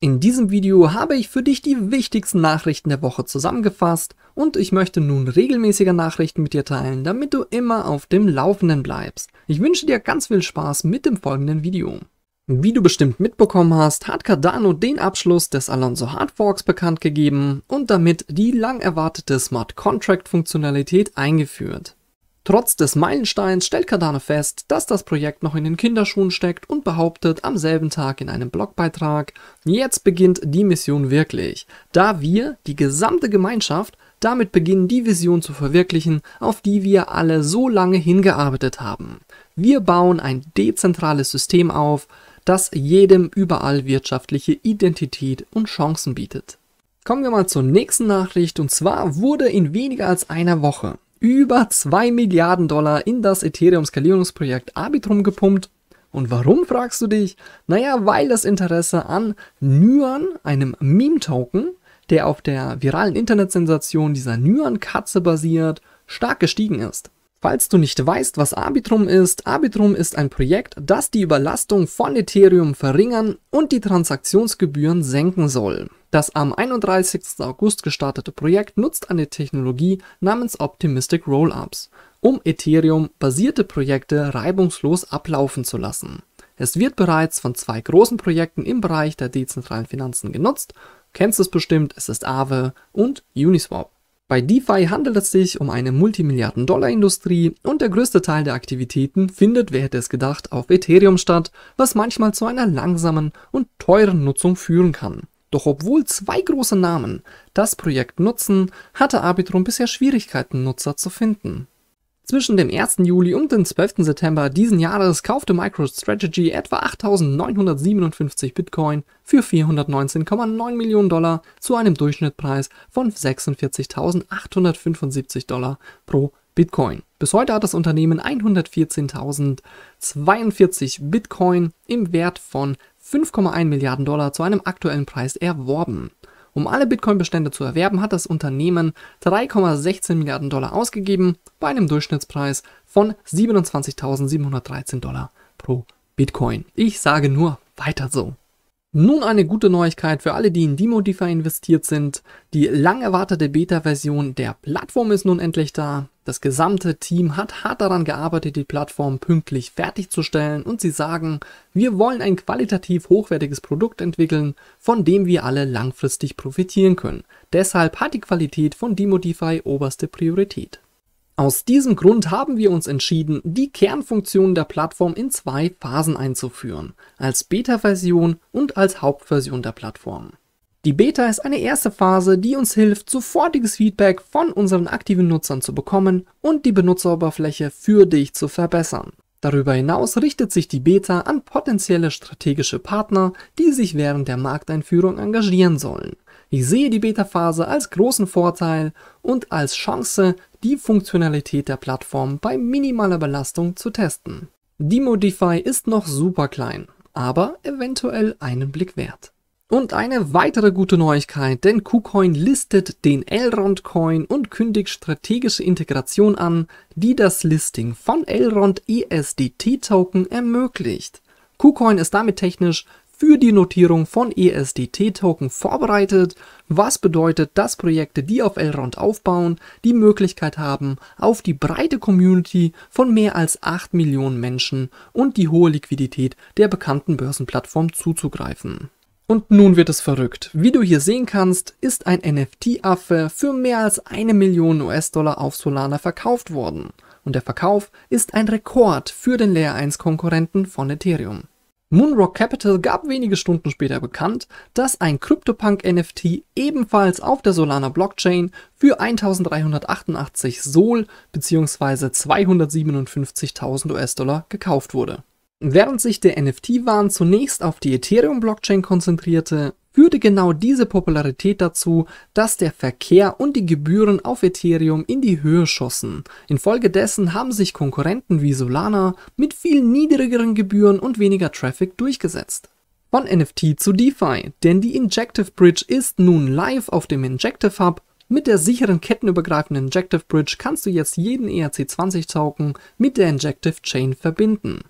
In diesem Video habe ich für dich die wichtigsten Nachrichten der Woche zusammengefasst und ich möchte nun regelmäßige Nachrichten mit dir teilen, damit du immer auf dem Laufenden bleibst. Ich wünsche dir ganz viel Spaß mit dem folgenden Video. Wie du bestimmt mitbekommen hast, hat Cardano den Abschluss des Alonzo Hard Forks bekannt gegeben und damit die lang erwartete Smart Contract Funktionalität eingeführt. Trotz des Meilensteins stellt Cardano fest, dass das Projekt noch in den Kinderschuhen steckt und behauptet am selben Tag in einem Blogbeitrag, jetzt beginnt die Mission wirklich, da wir, die gesamte Gemeinschaft, damit beginnen, die Vision zu verwirklichen, auf die wir alle so lange hingearbeitet haben. Wir bauen ein dezentrales System auf, das jedem überall wirtschaftliche Identität und Chancen bietet. Kommen wir mal zur nächsten Nachricht, und zwar wurde in weniger als einer Woche über 2 Milliarden Dollar in das Ethereum-Skalierungsprojekt Arbitrum gepumpt. Und warum, fragst du dich? Naja, weil das Interesse an Nyan, einem Meme-Token, der auf der viralen Internetsensation dieser Nyan-Katze basiert, stark gestiegen ist. Falls du nicht weißt, was Arbitrum ist ein Projekt, das die Überlastung von Ethereum verringern und die Transaktionsgebühren senken soll. Das am 31. August gestartete Projekt nutzt eine Technologie namens Optimistic Rollups, um Ethereum-basierte Projekte reibungslos ablaufen zu lassen. Es wird bereits von 2 großen Projekten im Bereich der dezentralen Finanzen genutzt, du kennst es bestimmt, es ist Aave und Uniswap. Bei DeFi handelt es sich um eine Multimilliarden-Dollar-Industrie und der größte Teil der Aktivitäten findet, wer hätte es gedacht, auf Ethereum statt, was manchmal zu einer langsamen und teuren Nutzung führen kann. Doch obwohl 2 große Namen das Projekt nutzen, hatte Arbitrum bisher Schwierigkeiten, Nutzer zu finden. Zwischen dem 1. Juli und dem 12. September diesen Jahres kaufte MicroStrategy etwa 8.957 Bitcoin für 419,9 Millionen Dollar zu einem Durchschnittspreis von 46.875 Dollar pro Bitcoin. Bis heute hat das Unternehmen 114.042 Bitcoin im Wert von 5,1 Milliarden Dollar zu einem aktuellen Preis erworben. Um alle Bitcoin-Bestände zu erwerben, hat das Unternehmen 3,16 Milliarden Dollar ausgegeben, bei einem Durchschnittspreis von 27.713 Dollar pro Bitcoin. Ich sage nur, weiter so. Nun eine gute Neuigkeit für alle, die in DemoDyfi investiert sind. Die lang erwartete Beta-Version der Plattform ist nun endlich da. Das gesamte Team hat hart daran gearbeitet, die Plattform pünktlich fertigzustellen, und sie sagen, wir wollen ein qualitativ hochwertiges Produkt entwickeln, von dem wir alle langfristig profitieren können. Deshalb hat die Qualität von DemoDyfi oberste Priorität. Aus diesem Grund haben wir uns entschieden, die Kernfunktionen der Plattform in 2 Phasen einzuführen, als Beta-Version und als Hauptversion der Plattform. Die Beta ist eine erste Phase, die uns hilft, sofortiges Feedback von unseren aktiven Nutzern zu bekommen und die Benutzeroberfläche für dich zu verbessern. Darüber hinaus richtet sich die Beta an potenzielle strategische Partner, die sich während der Markteinführung engagieren sollen. Ich sehe die Beta-Phase als großen Vorteil und als Chance, die Funktionalität der Plattform bei minimaler Belastung zu testen. DemoDyfi ist noch super klein, aber eventuell einen Blick wert. Und eine weitere gute Neuigkeit, denn KuCoin listet den Elrond Coin und kündigt strategische Integration an, die das Listing von Elrond ESDT-Token ermöglicht. KuCoin ist damit technisch für die Notierung von ESDT-Token vorbereitet, was bedeutet, dass Projekte, die auf Elrond aufbauen, die Möglichkeit haben, auf die breite Community von mehr als 8 Millionen Menschen und die hohe Liquidität der bekannten Börsenplattform zuzugreifen. Und nun wird es verrückt. Wie du hier sehen kannst, ist ein NFT-Affe für mehr als 1 Million US-Dollar auf Solana verkauft worden. Und der Verkauf ist ein Rekord für den Layer 1-Konkurrenten von Ethereum. Moonrock Capital gab wenige Stunden später bekannt, dass ein Cryptopunk-NFT ebenfalls auf der Solana-Blockchain für 1.388 Sol bzw. 257.000 US-Dollar gekauft wurde. Während sich der NFT-Wahn zunächst auf die Ethereum-Blockchain konzentrierte, führte genau diese Popularität dazu, dass der Verkehr und die Gebühren auf Ethereum in die Höhe schossen. Infolgedessen haben sich Konkurrenten wie Solana mit viel niedrigeren Gebühren und weniger Traffic durchgesetzt. Von NFT zu DeFi, denn die Injective Bridge ist nun live auf dem Injective Hub. Mit der sicheren kettenübergreifenden Injective Bridge kannst du jetzt jeden ERC20-Token mit der Injective Chain verbinden.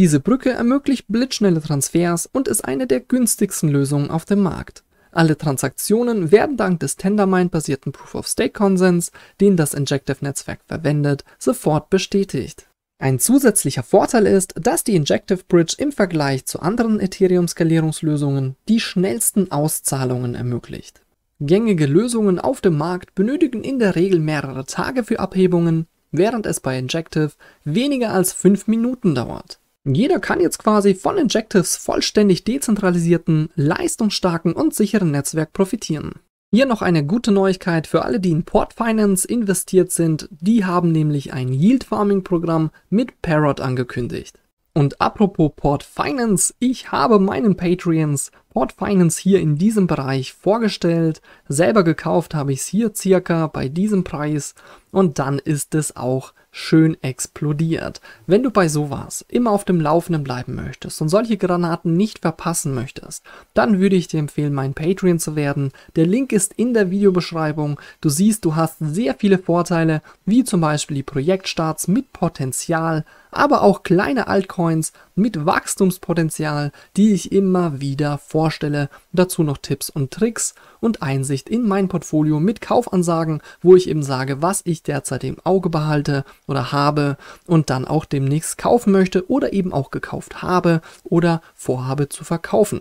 Diese Brücke ermöglicht blitzschnelle Transfers und ist eine der günstigsten Lösungen auf dem Markt. Alle Transaktionen werden dank des Tendermine-basierten Proof-of-Stake-Konsens, den das Injective-Netzwerk verwendet, sofort bestätigt. Ein zusätzlicher Vorteil ist, dass die Injective Bridge im Vergleich zu anderen Ethereum-Skalierungslösungen die schnellsten Auszahlungen ermöglicht. Gängige Lösungen auf dem Markt benötigen in der Regel mehrere Tage für Abhebungen, während es bei Injective weniger als 5 Minuten dauert. Jeder kann jetzt quasi von Injectives vollständig dezentralisierten, leistungsstarken und sicheren Netzwerk profitieren. Hier noch eine gute Neuigkeit für alle, die in Port Finance investiert sind. Die haben nämlich ein Yield Farming Programm mit Parrot angekündigt. Und apropos Port Finance, ich habe meinen Patreons Port Finance hier in diesem Bereich vorgestellt. Selber gekauft habe ich es hier circa bei diesem Preis und dann ist es auch schön explodiert. Wenn du bei sowas immer auf dem Laufenden bleiben möchtest und solche Granaten nicht verpassen möchtest, dann würde ich dir empfehlen, mein Patreon zu werden. Der Link ist in der Videobeschreibung. Du siehst, du hast sehr viele Vorteile, wie zum Beispiel die Projektstarts mit Potenzial, aber auch kleine Altcoins mit Wachstumspotenzial, die ich immer wieder vorstelle. Dazu noch Tipps und Tricks und Einsicht in mein Portfolio mit Kaufansagen, wo ich eben sage, was ich derzeit im Auge behalte oder habe und dann auch demnächst kaufen möchte oder eben auch gekauft habe oder vorhabe zu verkaufen.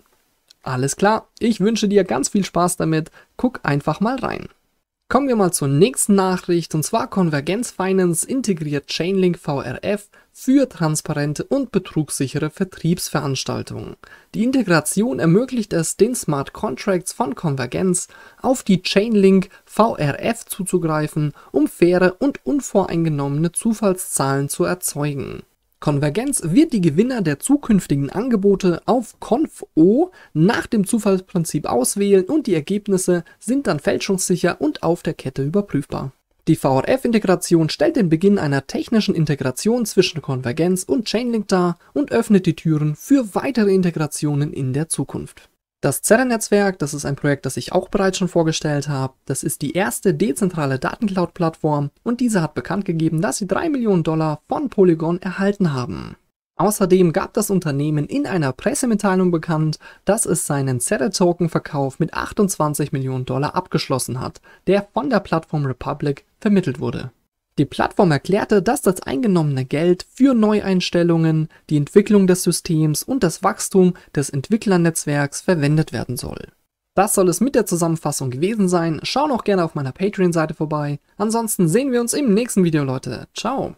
Alles klar, ich wünsche dir ganz viel Spaß damit, guck einfach mal rein. Kommen wir mal zur nächsten Nachricht und zwar Convergence Finance integriert Chainlink VRF für transparente und betrugssichere Vertriebsveranstaltungen. Die Integration ermöglicht es, den Smart Contracts von Convergence auf die Chainlink VRF zuzugreifen, um faire und unvoreingenommene Zufallszahlen zu erzeugen. Convergence wird die Gewinner der zukünftigen Angebote auf ConfO nach dem Zufallsprinzip auswählen und die Ergebnisse sind dann fälschungssicher und auf der Kette überprüfbar. Die VRF-Integration stellt den Beginn einer technischen Integration zwischen Convergence und Chainlink dar und öffnet die Türen für weitere Integrationen in der Zukunft. Das Zerra-Netzwerk, das ist ein Projekt, das ich auch bereits schon vorgestellt habe. Das ist die erste dezentrale Datencloud-Plattform und diese hat bekannt gegeben, dass sie $3 Millionen von Polygon erhalten haben. Außerdem gab das Unternehmen in einer Pressemitteilung bekannt, dass es seinen Zerra-Token-Verkauf mit $28 Millionen abgeschlossen hat, der von der Plattform Republic vermittelt wurde. Die Plattform erklärte, dass das eingenommene Geld für Neueinstellungen, die Entwicklung des Systems und das Wachstum des Entwicklernetzwerks verwendet werden soll. Das soll es mit der Zusammenfassung gewesen sein. Schau noch gerne auf meiner Patreon-Seite vorbei. Ansonsten sehen wir uns im nächsten Video, Leute. Ciao!